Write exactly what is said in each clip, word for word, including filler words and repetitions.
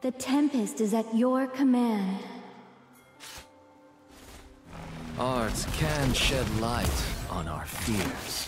The Tempest is at your command. Arts can shed light on our fears.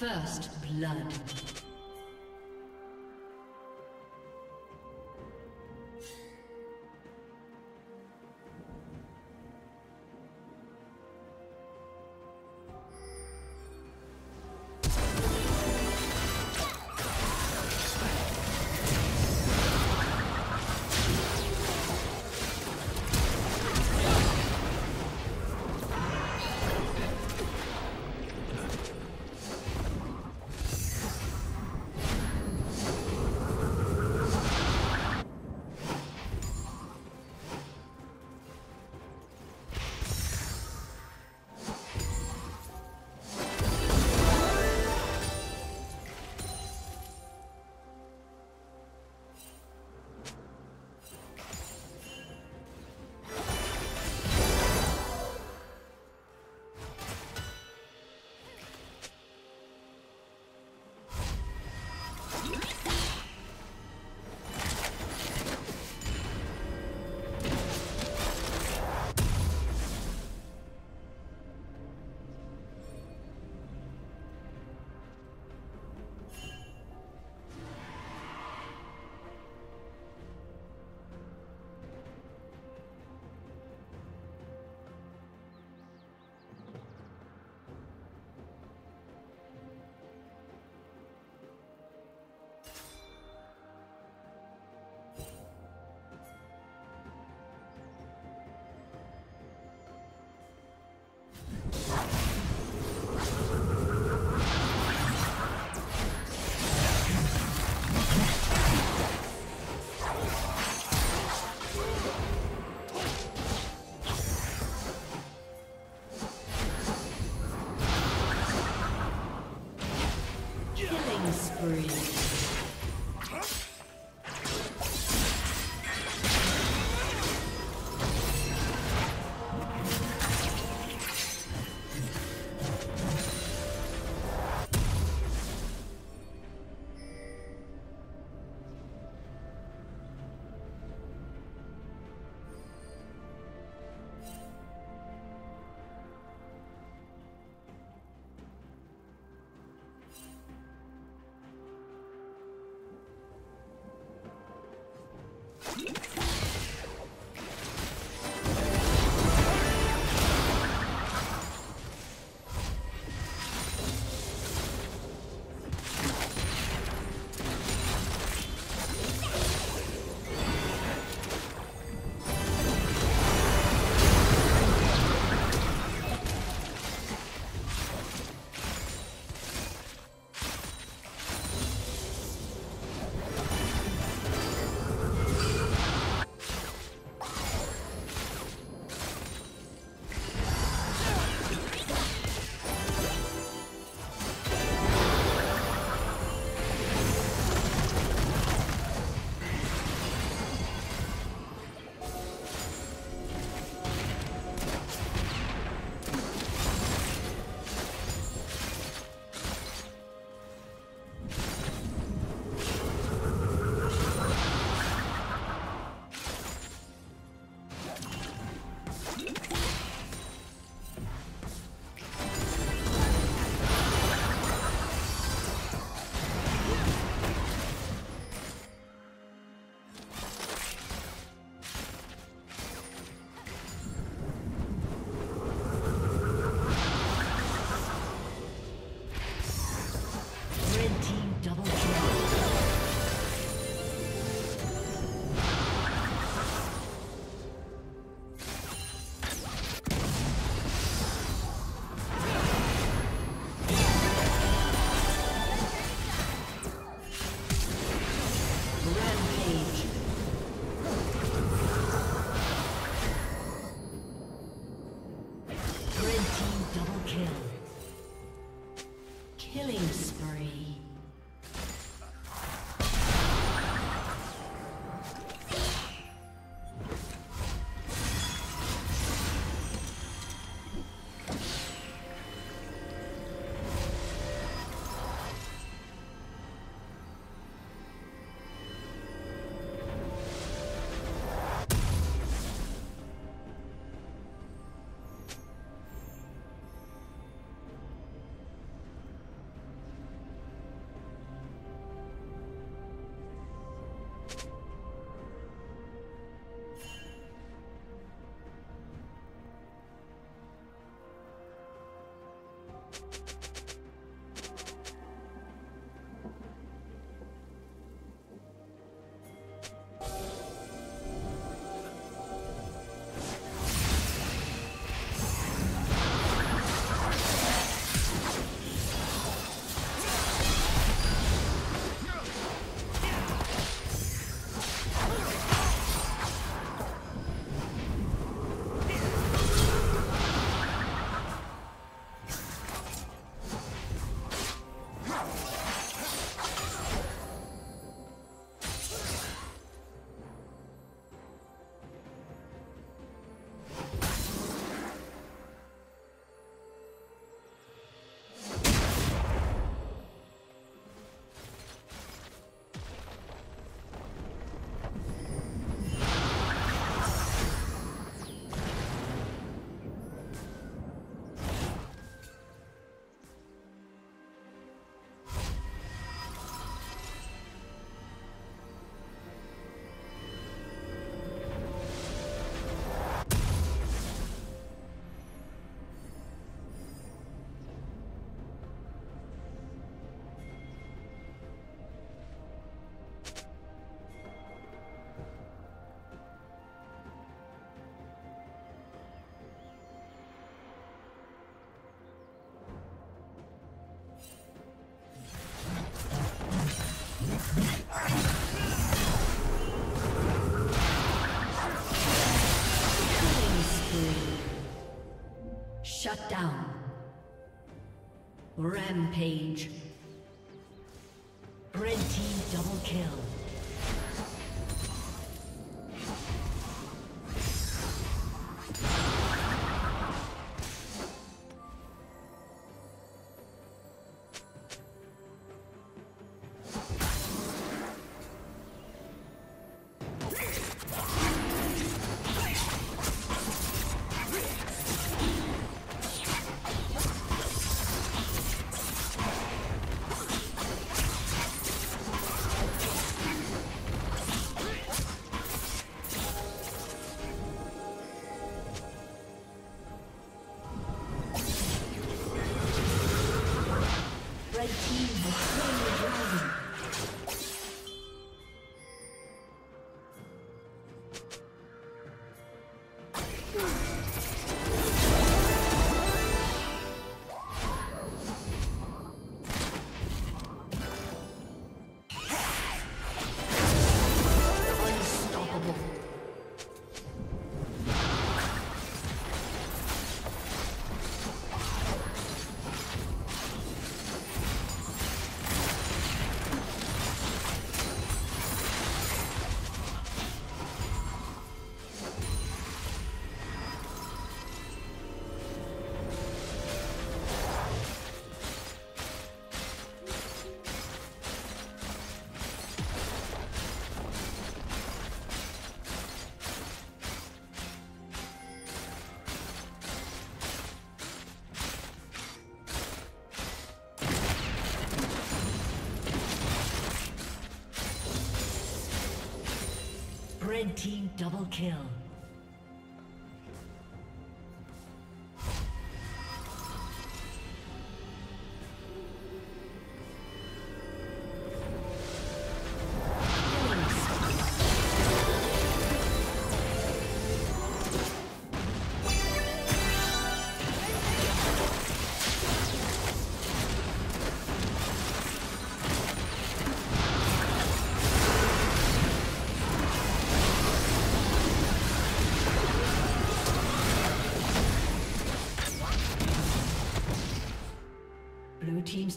First blood. Killing spree. Shut down. Rampage. Red team double kill. Red team double kill. Blue team's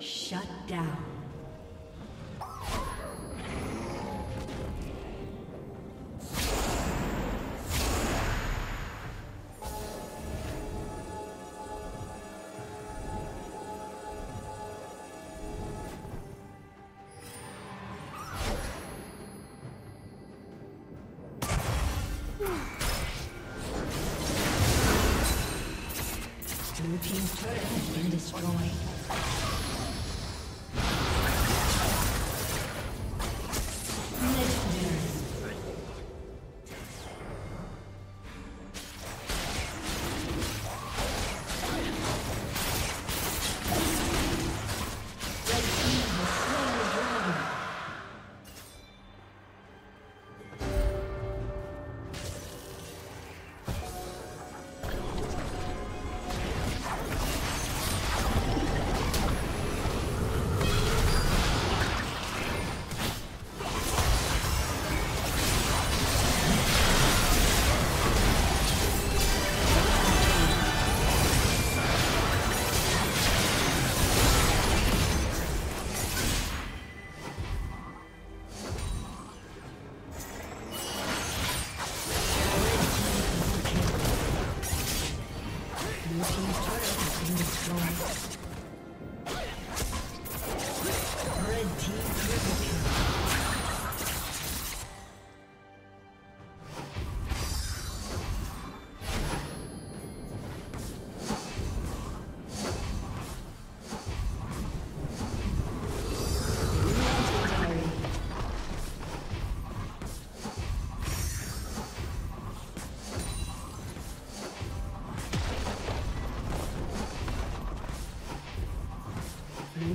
Shut down. Blue team's turret has been destroyed. Blue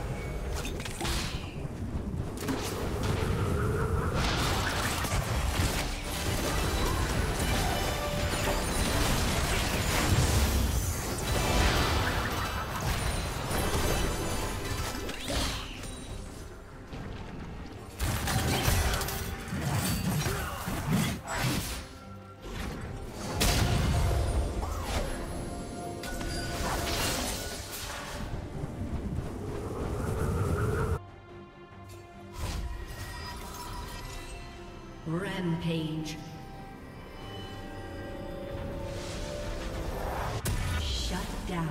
Rampage. Shut down.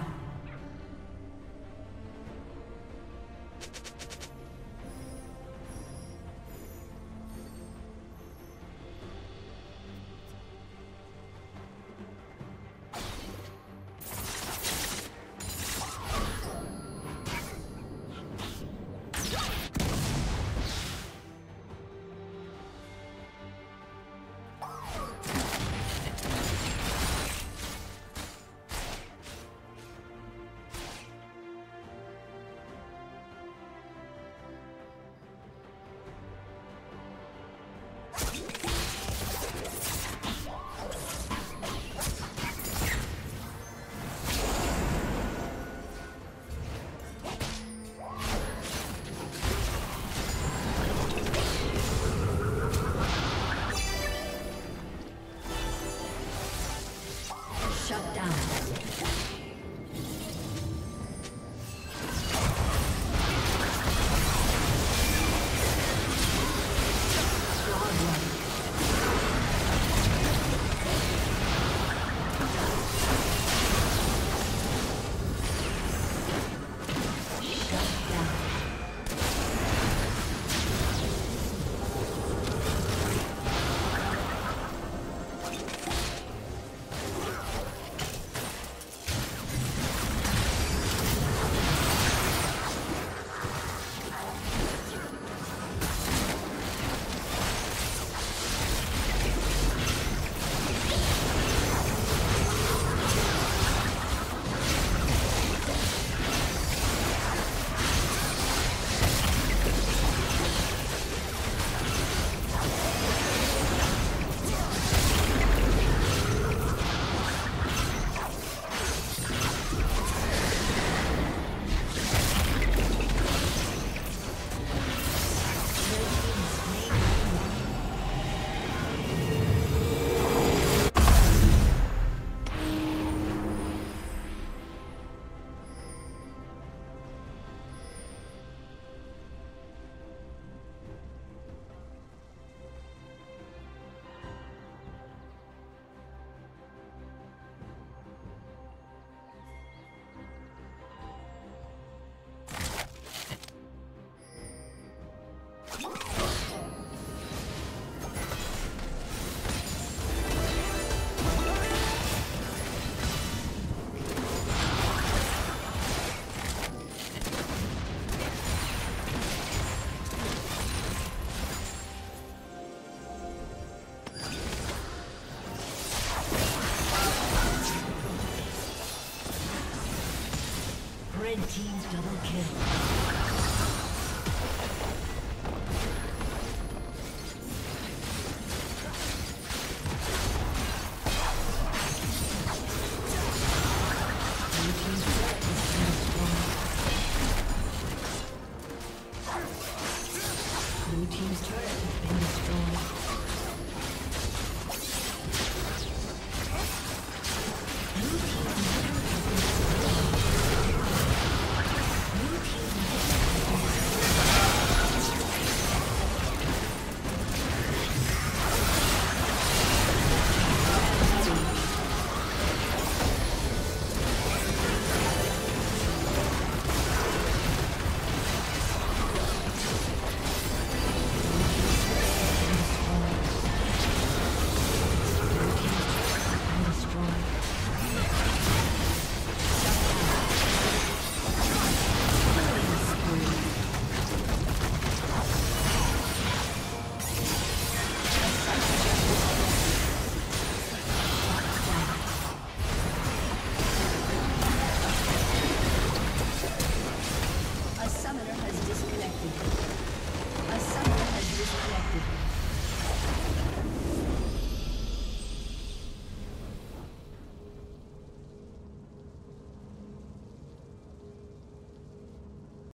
Red team's double kill.